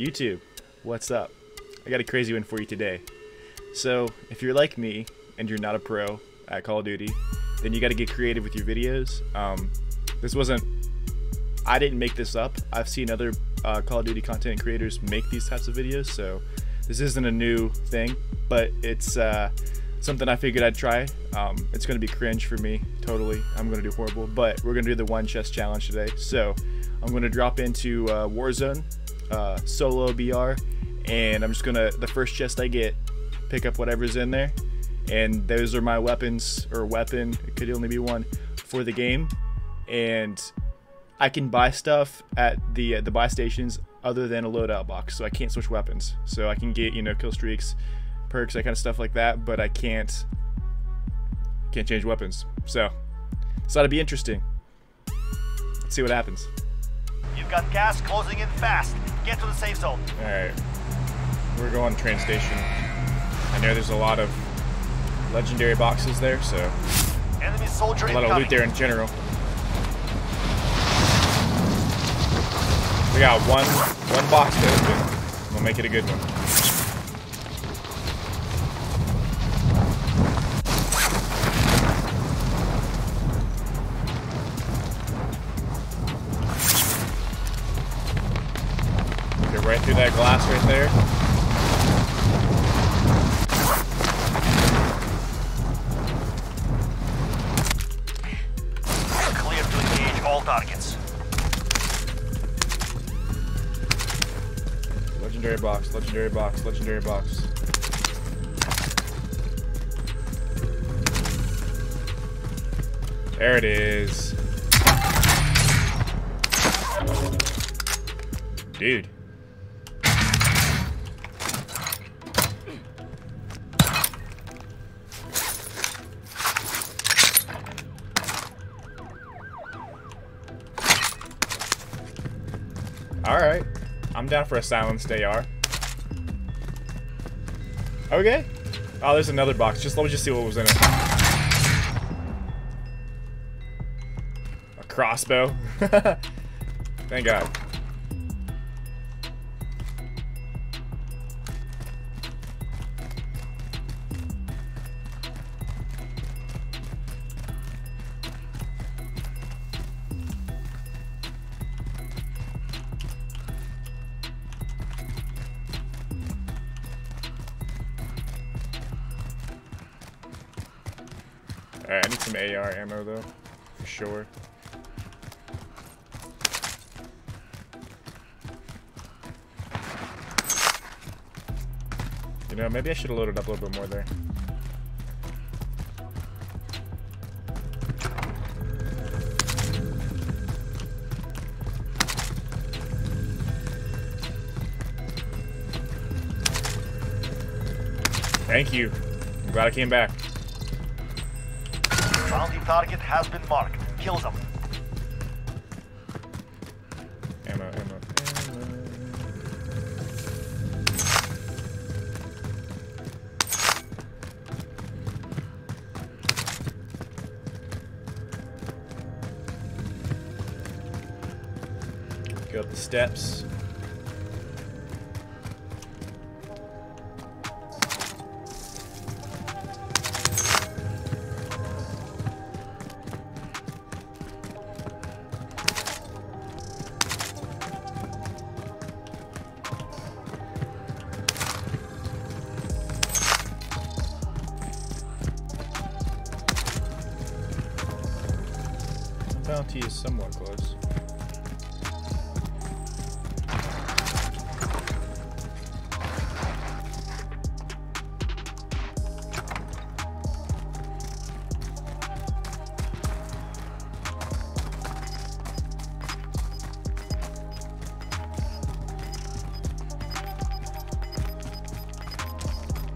YouTube, what's up? I got a crazy one for you today. So if you're like me and you're not a pro at Call of Duty, then you got to get creative with your videos. I didn't make this up. I've seen other Call of Duty content creators make these types of videos, so this isn't a new thing, but it's something I figured I'd try. It's gonna be cringe for me, totally. I'm gonna do horrible, but we're gonna do the one chest challenge today. So I'm gonna drop into Warzone, solo BR, and I'm just gonna, the first chest I get, pick up whatever's in there, and those are my weapons, or weapon, it could only be one, for the game. And I can buy stuff at the buy stations other than a loadout box, so I can't switch weapons. So I can get, you know, kill streaks, perks, that kind of stuff like that, but I can't change weapons. So this ought to be interesting. Let's see what happens. You've got gas closing in fast. Get to the safe zone. All right, we're going train station. I know there's a lot of legendary boxes there, so enemy soldier a lot of loot there in general. We got one box to open. We'll make it a good one. Get right through that glass right there. Clear to engage all targets. Legendary box, legendary box, legendary box. There it is. Dude. All right. I'm down for a silenced AR. Okay. Oh, there's another box. Let me just see what was in it. A crossbow. Thank God. Alright, I need some AR ammo though, for sure. You know, maybe I should have loaded up a little bit more there. Thank you. I'm glad I came back. Bounty target has been marked. Kill them. Ammo, ammo, ammo. Go up the steps. Bounty is somewhat close.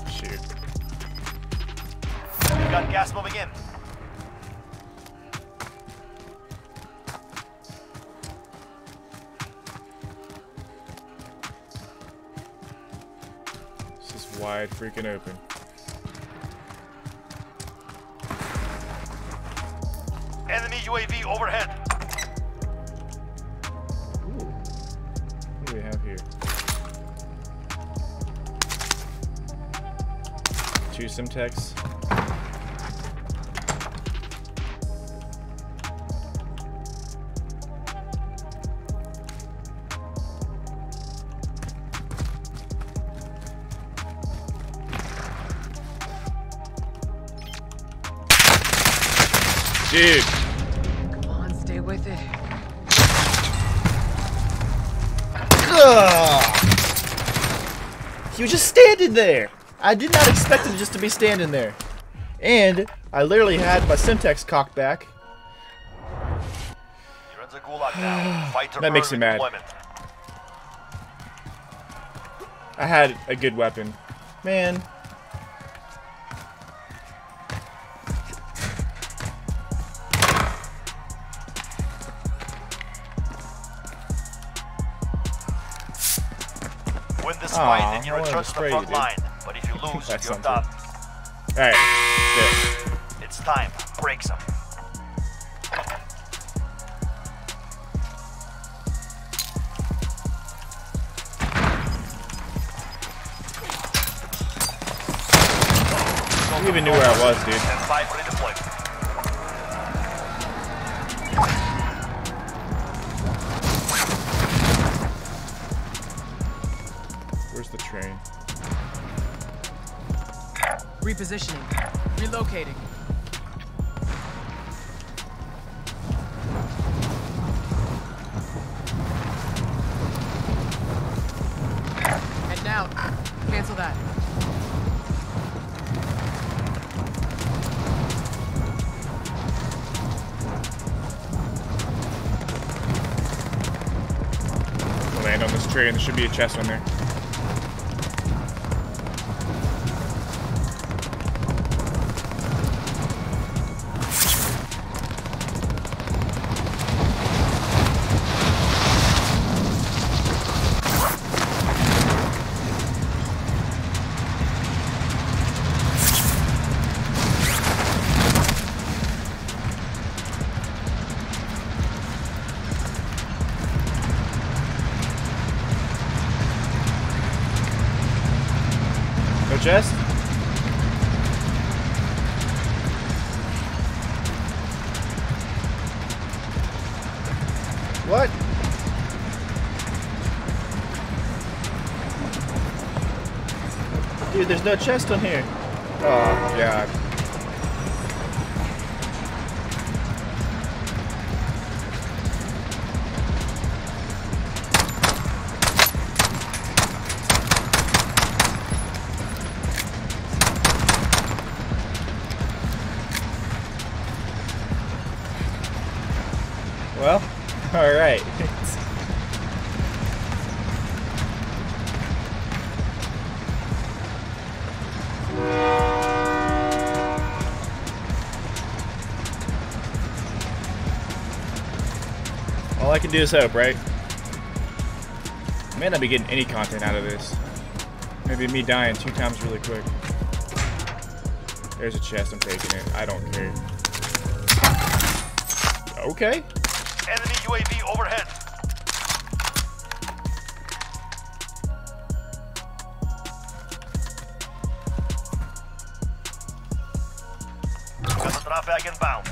Shoot. You got gas moving in. Wide freaking open. Enemy UAV overhead. Ooh. What do we have here? 2 Semtex. Dude. Come on, stay with it. Ugh. He was just standing there. I did not expect him just to be standing there. And I literally had my Semtex cocked back. That makes me mad. I had a good weapon. Man. Aww, and you return to the front line, but if you lose, you're done. Alright, it's time. Break some. I don't even knew where I was, dude. And 5 for redeployment. The train. Repositioning. Relocating. And now, cancel that. I'll land on this train. There should be a chest on there. Chest? What? Dude, there's no chest on here. Oh, God. Well, all right. All I can do is hope, right? I may not be getting any content out of this. Maybe me dying 2 times really quick. There's a chest, I'm taking it. I don't care. Okay. Enemy UAV overhead. Got a drop back inbound.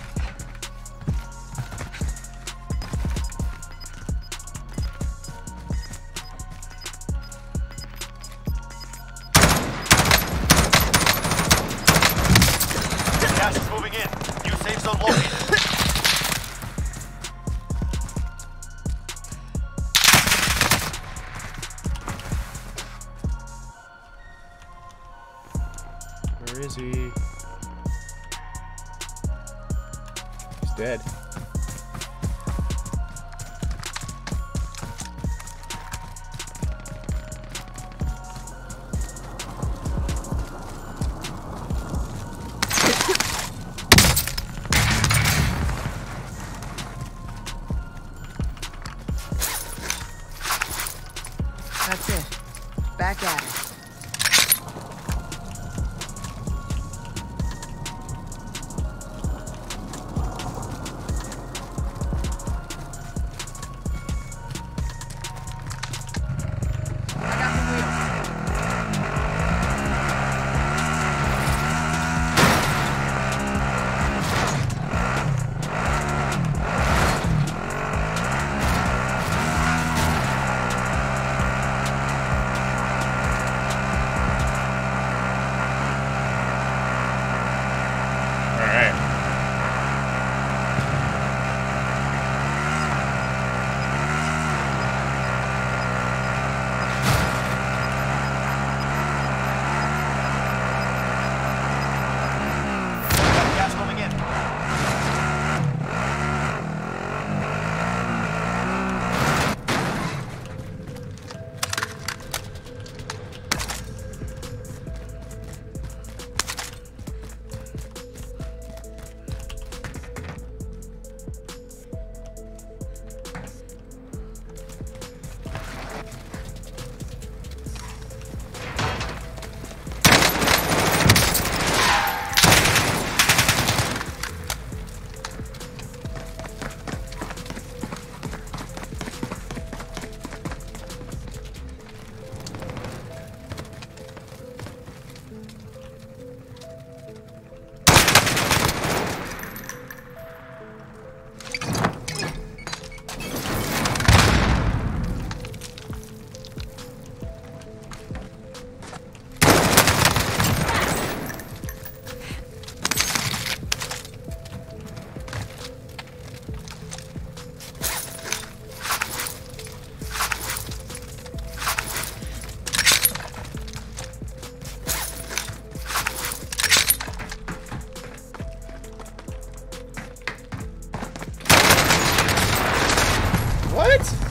Gas is moving in. New safe zone located. Where is he? He's dead. That's it. Back at it.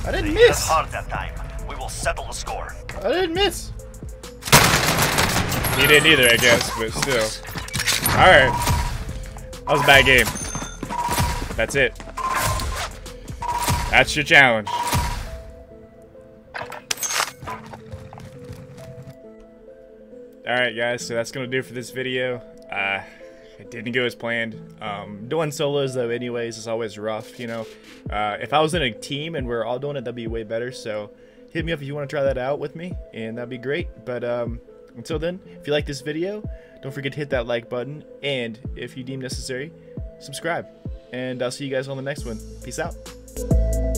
I didn't miss. Hard that time. We will settle the score. I didn't miss. He didn't either, I guess, but still. Alright. That was a bad game. That's it. That's your challenge. Alright guys, so that's gonna do for this video. It didn't go as planned. Doing solos though anyways is always rough, you know. If I was in a team and we're all doing it, that'd be way better. So hit me up if you want to try that out with me, and that'd be great. But until then, if you like this video, don't forget to hit that like button, and if you deem necessary, subscribe. And I'll see you guys on the next one. Peace out.